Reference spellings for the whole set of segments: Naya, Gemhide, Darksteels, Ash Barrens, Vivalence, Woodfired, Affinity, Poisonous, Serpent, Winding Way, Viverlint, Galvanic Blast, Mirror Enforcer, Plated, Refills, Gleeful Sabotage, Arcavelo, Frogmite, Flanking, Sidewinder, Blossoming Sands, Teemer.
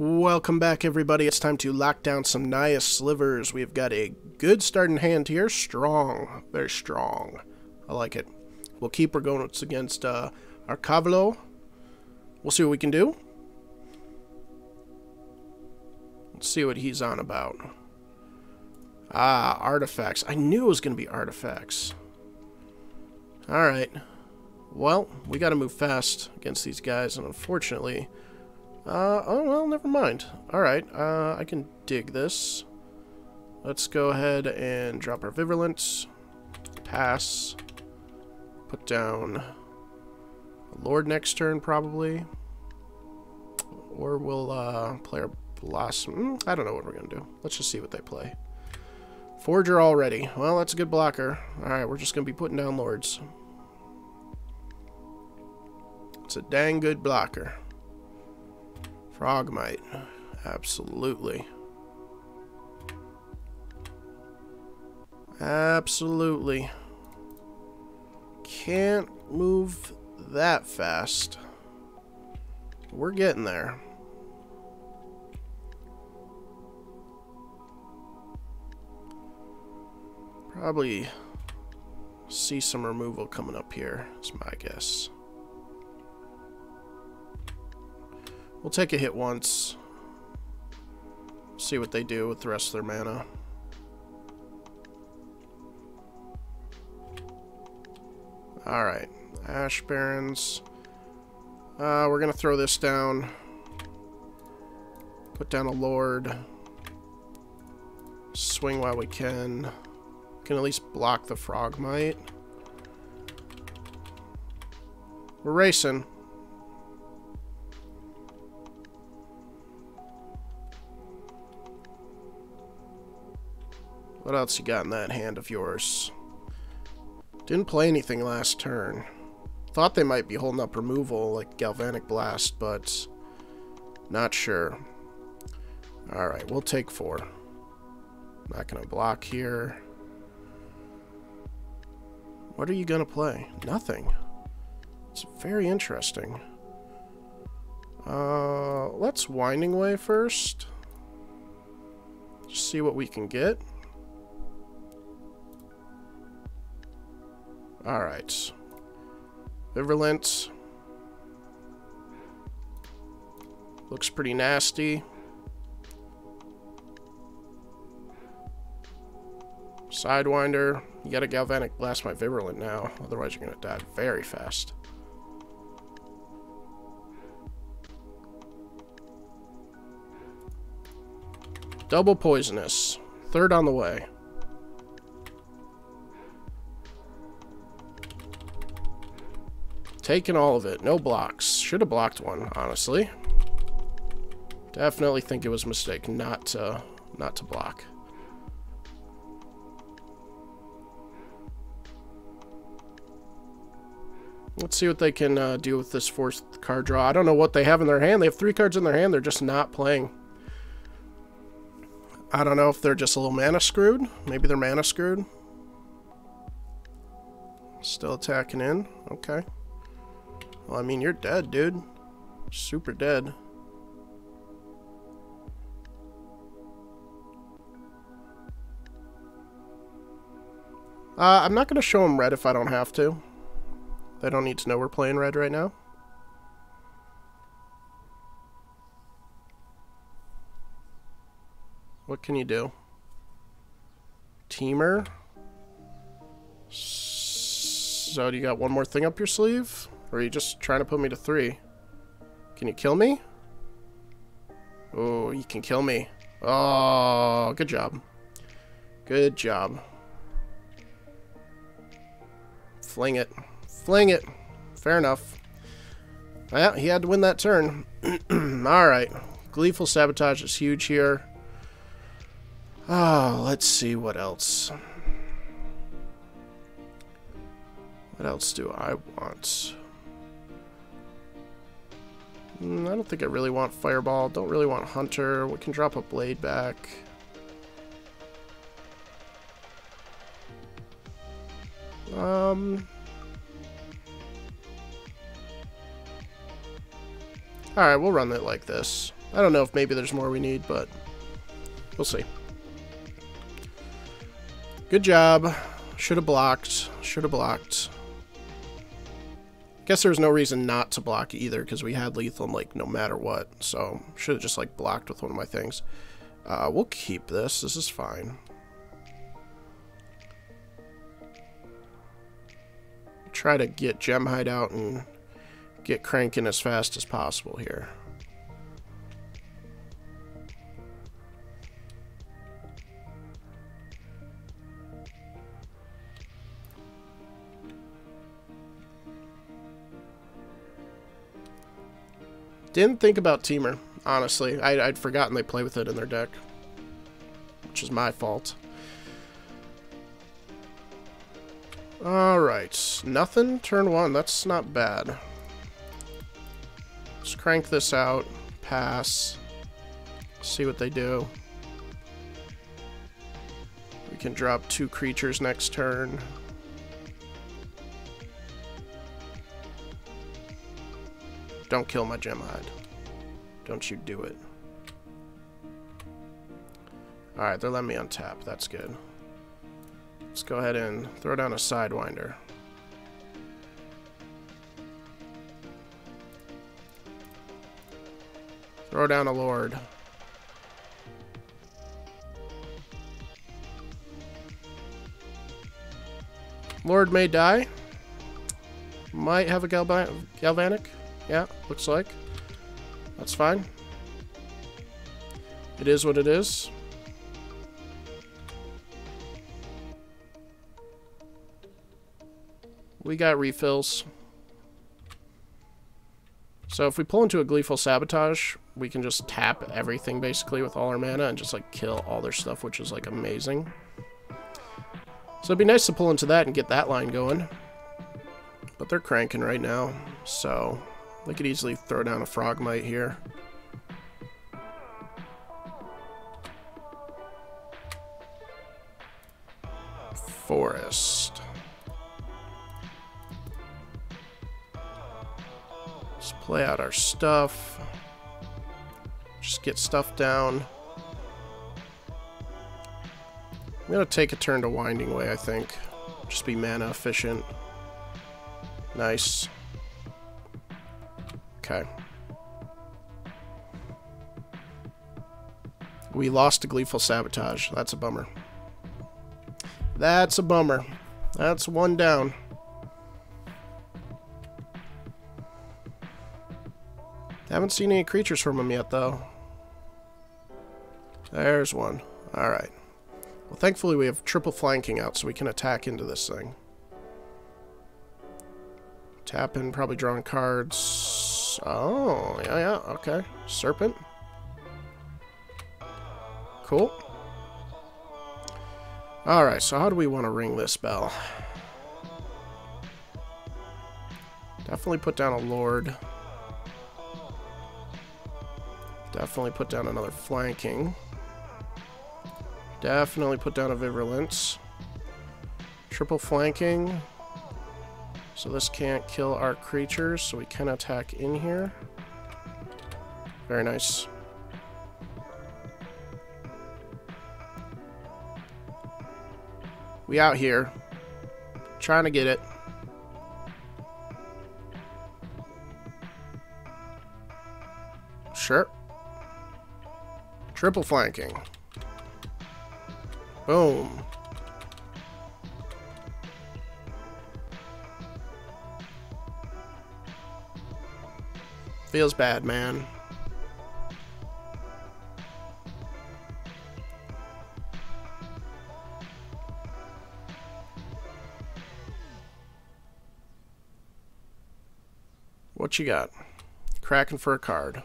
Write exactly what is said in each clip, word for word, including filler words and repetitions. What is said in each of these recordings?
Welcome back, everybody. It's time to lock down some Naya slivers. We've got a good start in hand here. Strong. Very strong. I like it. We'll keep her going. It's against uh, Arcavelo. We'll see what we can do. Let's see what he's on about. Ah, artifacts. I knew it was going to be artifacts. Alright. Well, we got to move fast against these guys, and unfortunately... Uh, oh, well, never mind. Alright, uh, I can dig this. Let's go ahead and drop our Viverlint. Pass. Put down Lord next turn, probably. Or we'll, uh, play our Blossom. I don't know what we're going to do. Let's just see what they play. Forger already. Well, that's a good blocker. Alright, we're just going to be putting down Lords. It's a dang good blocker. Frogmite, absolutely. Absolutely. Can't move that fast. We're getting there. Probably see some removal coming up here, is my guess. We'll take a hit once. See what they do with the rest of their mana. Alright. Ash Barrens. Uh, we're going to throw this down. Put down a Lord. Swing while we can. We can at least block the Frogmite. We're racing. What else you got in that hand of yours? Didn't play anything last turn. Thought they might be holding up removal like Galvanic Blast, but not sure. Alright, we'll take four. Not gonna block here. What are you gonna play? Nothing. It's very interesting. Uh, let's Winding Way first. Just see what we can get. Alright. Vivalence. Looks pretty nasty. Sidewinder. You gotta Galvanic Blast my Vivalence now, otherwise you're gonna die very fast. Double Poisonous. Third on the way. Taking all of it. No blocks. Should have blocked one, honestly. Definitely think it was a mistake not to, not to block. Let's see what they can uh, do with this fourth card draw. I don't know what they have in their hand. They have three cards in their hand. They're just not playing. I don't know if they're just a little mana screwed. Maybe they're mana screwed. Still attacking in. Okay. Well, I mean, you're dead, dude. Super dead. Uh, I'm not going to show them red if I don't have to. They don't need to know we're playing red right now. What can you do? Teemer. So do you got one more thing up your sleeve? Or are you just trying to put me to three? Can you kill me? Oh, you can kill me. Oh, good job. Good job. Fling it. Fling it. Fair enough. Well, he had to win that turn. Alright. Gleeful Sabotage is huge here. Oh, let's see what else. What else do I want? I don't think I really want Fireball. Don't really want Hunter. We can drop a Blade back. Um. Alright, we'll run it like this. I don't know if maybe there's more we need, but we'll see. Good job. Should have blocked. Should have blocked. Guess there was no reason not to block either, because we had lethal, like, no matter what. So should have just, like, blocked with one of my things. Uh, we'll keep this. This is fine. Try to get Gemhide out and get cranking as fast as possible here. Didn't think about Teemer, honestly. I, I'd forgotten they play with it in their deck, which is my fault. Alright, nothing turn one. That's not bad. Let's crank this out. Pass. See what they do. We can drop two creatures next turn. Don't kill my Gemhide. Don't you do it. Alright, they're letting me untap. That's good. Let's go ahead and throw down a Sidewinder. Throw down a Lord. Lord may die. Might have a Galva- Galvanic. Yeah, looks like. That's fine. It is what it is. We got refills. So if we pull into a Gleeful Sabotage, we can just tap everything basically with all our mana and just like kill all their stuff, which is like amazing. So it'd be nice to pull into that and get that line going. But they're cranking right now, so... they could easily throw down a Frogmite here. Forest. Let's play out our stuff. Just get stuff down. I'm gonna take a turn to Winding Way, I think. Just be mana efficient. Nice. Okay. We lost to Gleeful Sabotage. That's a bummer. That's a bummer. That's one down. Haven't seen any creatures from him yet, though. There's one. Alright. Well, thankfully we have triple flanking out, so we can attack into this thing. Tap in, probably drawing cards. Oh, yeah, yeah, okay. Serpent. Cool. Alright, so how do we want to ring this bell? Definitely put down a Lord. Definitely put down another Flanking. Definitely put down a Viverlence. Triple Flanking. So this can't kill our creatures, so we can attack in here. Very nice. We out here. Trying to get it. Sure. Triple flanking. Boom. Feels bad, man. What you got? Cracking for a card.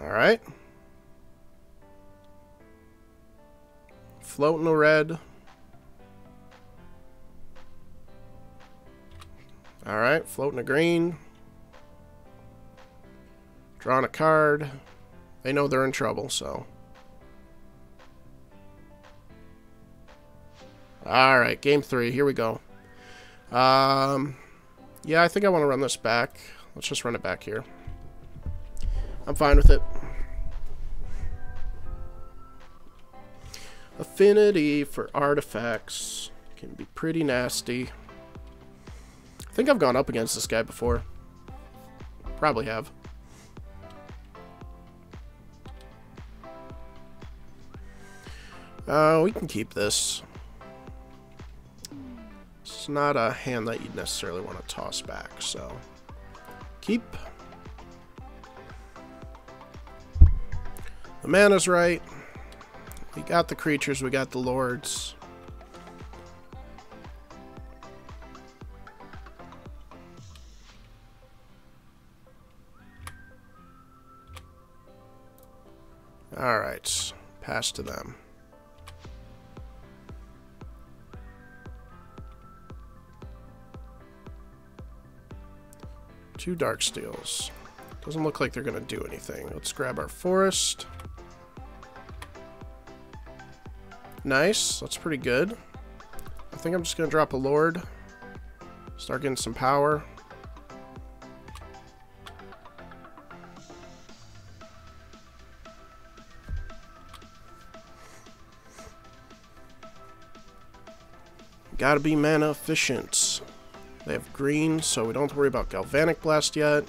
Alright. Floating a red. Alright, floating a green. Drawing a card. They know they're in trouble, so. Alright, game three. Here we go. Um, yeah, I think I want to run this back. Let's just run it back here. I'm fine with it. Affinity for artifacts can be pretty nasty. I think I've gone up against this guy before. Probably have. Uh, we can keep this. It's not a hand that you'd necessarily want to toss back, so keep. The mana's right. We got the creatures, we got the lords. Alright, pass to them. Two Darksteels. Doesn't look like they're gonna do anything. Let's grab our forest. Nice, that's pretty good. I think I'm just gonna drop a lord. Start getting some power. Gotta be mana efficient. They have green, so we don't have to worry about Galvanic Blast yet.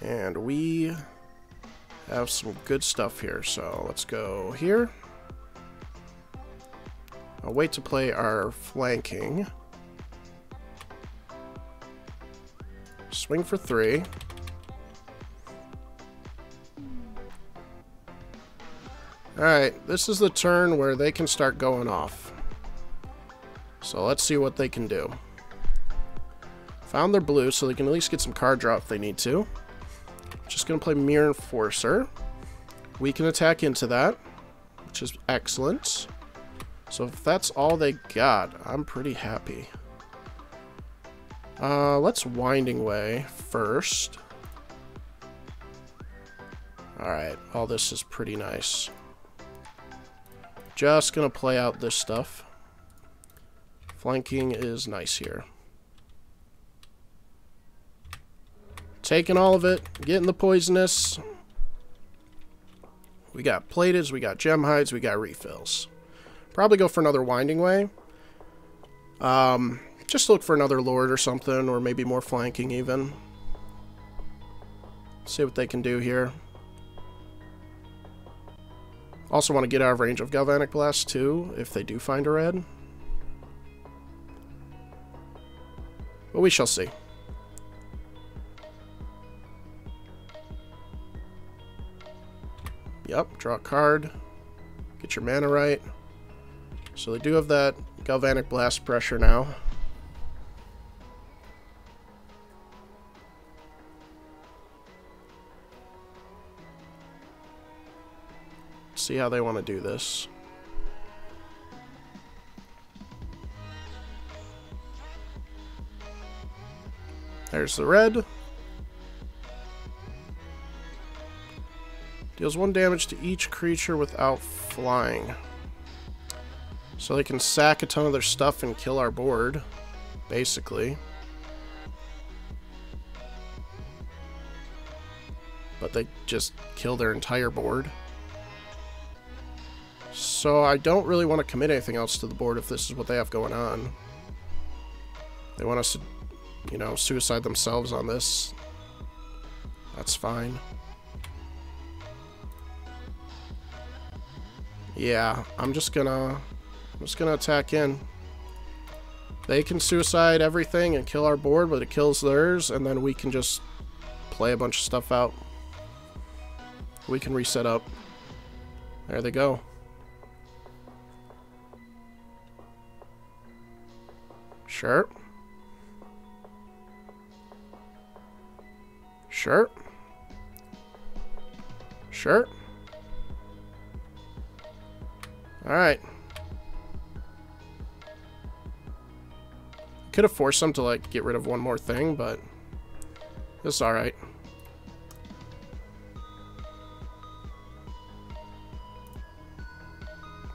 And we have some good stuff here, so let's go here. I'll wait to play our flanking. Swing for three. Alright, this is the turn where they can start going off. So let's see what they can do. Found their blue, so they can at least get some card draw if they need to. Just going to play Mirror Enforcer. We can attack into that, which is excellent. So if that's all they got, I'm pretty happy. Uh, let's Winding Way first. Alright, all this is pretty nice. Just going to play out this stuff. Flanking is nice here. Taking all of it, getting the poisonous. We got plateds, we got gemhides, we got refills. Probably go for another Winding Way. Um, just look for another lord or something, or maybe more flanking even. See what they can do here. Also want to get out of range of Galvanic Blast too, if they do find a red. But we shall see. Yep, draw a card. Get your mana right. So they do have that Galvanic Blast pressure now. See how they want to do this. There's the red. Deals one damage to each creature without flying. So they can sack a ton of their stuff and kill our board, basically. But they just kill their entire board. So I don't really want to commit anything else to the board if this is what they have going on. They want us to, you know, suicide themselves on this. That's fine. Yeah, I'm just gonna... I'm just gonna attack in. They can suicide everything and kill our board, but it kills theirs, and then we can just play a bunch of stuff out. We can reset up. There they go. Sure. Sure. Sure. Alright. Could have forced them to, like, get rid of one more thing, but it's alright.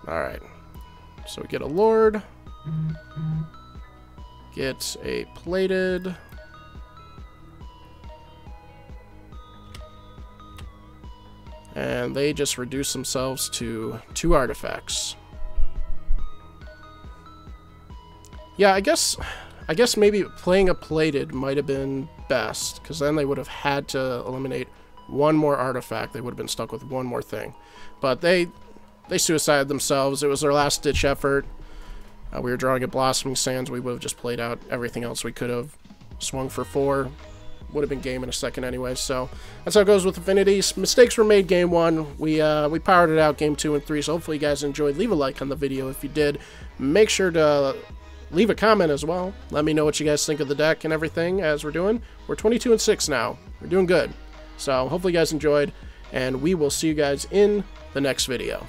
Alright. So we get a lord. Get a plated. and they just reduce themselves to two artifacts. Yeah, I guess I guess maybe playing a Plated might have been best, because then they would have had to eliminate one more artifact. They would have been stuck with one more thing. But they they suicided themselves. It was their last-ditch effort. Uh, we were drawing at Blossoming Sands. We would have just played out everything else we could have. Swung for four. Would have been game in a second anyway. So that's how it goes with Affinity. Mistakes were made game one. We, uh, we powered it out game two and three. So hopefully you guys enjoyed. Leave a like on the video if you did. Make sure to leave a comment as well. Let me know what you guys think of the deck and everything as we're doing. We're twenty-two and six now. We're doing good. So hopefully you guys enjoyed, and we will see you guys in the next video.